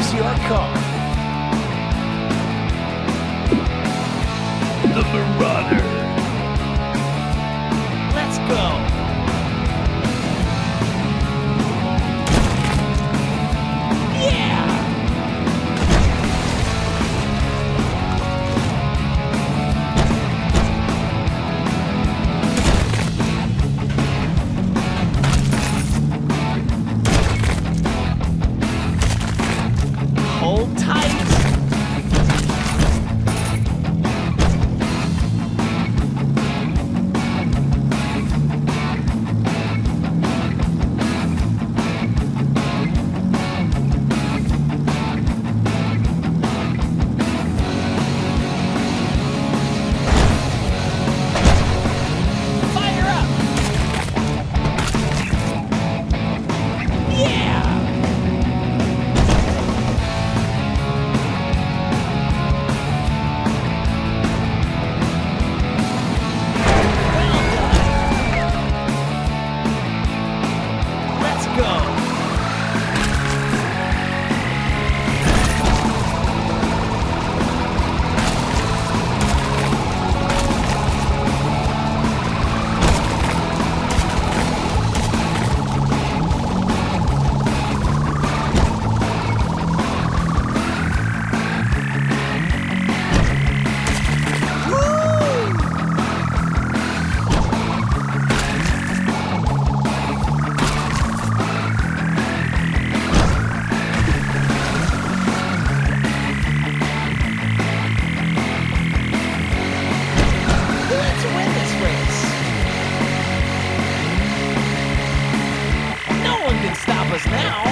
is your call. The Marauder. Let's go. Hold tight. Stop us now.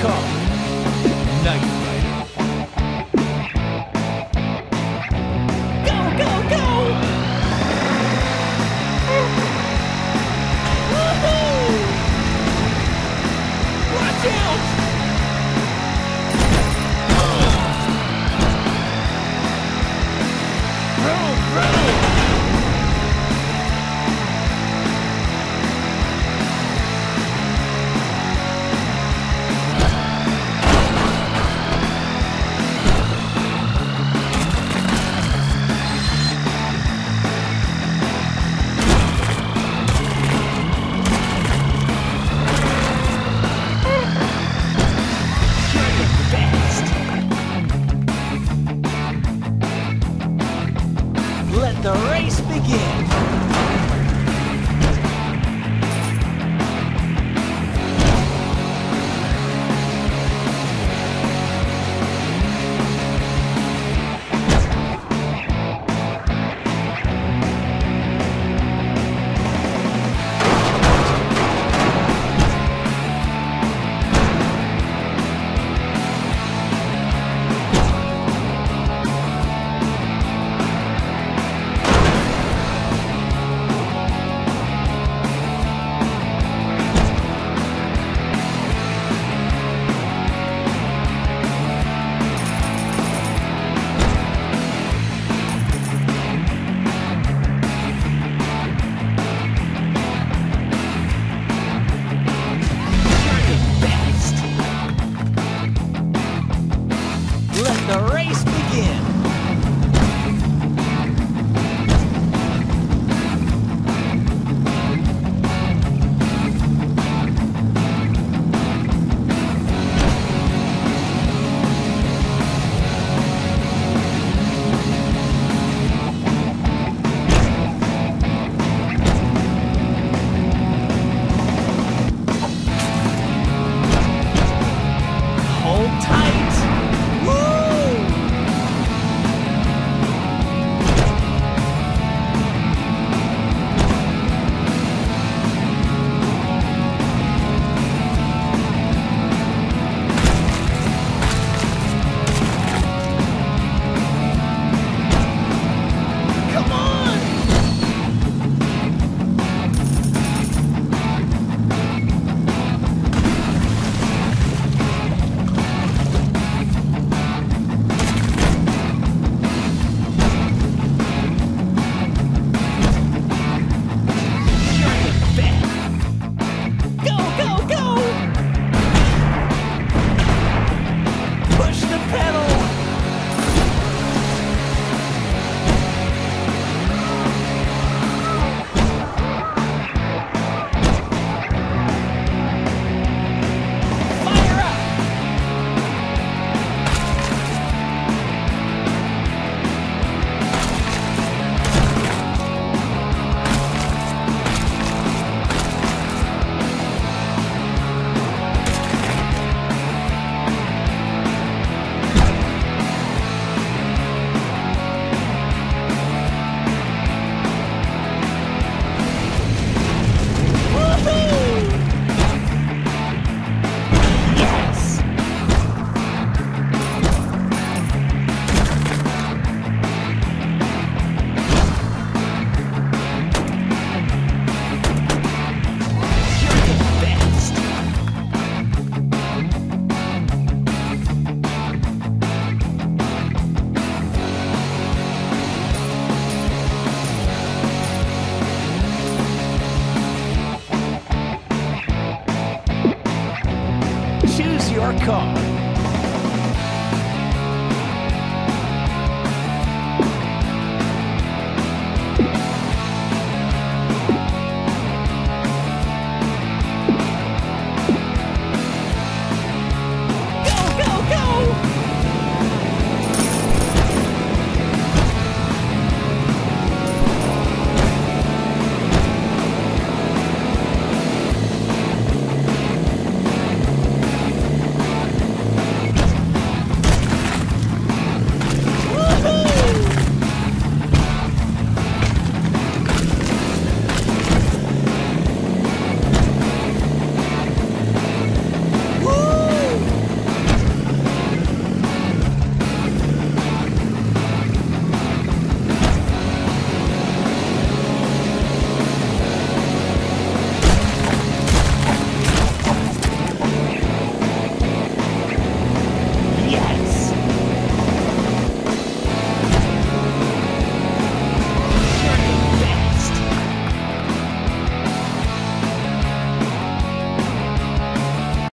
car. Night. The race begins! The race begins! Choose your car.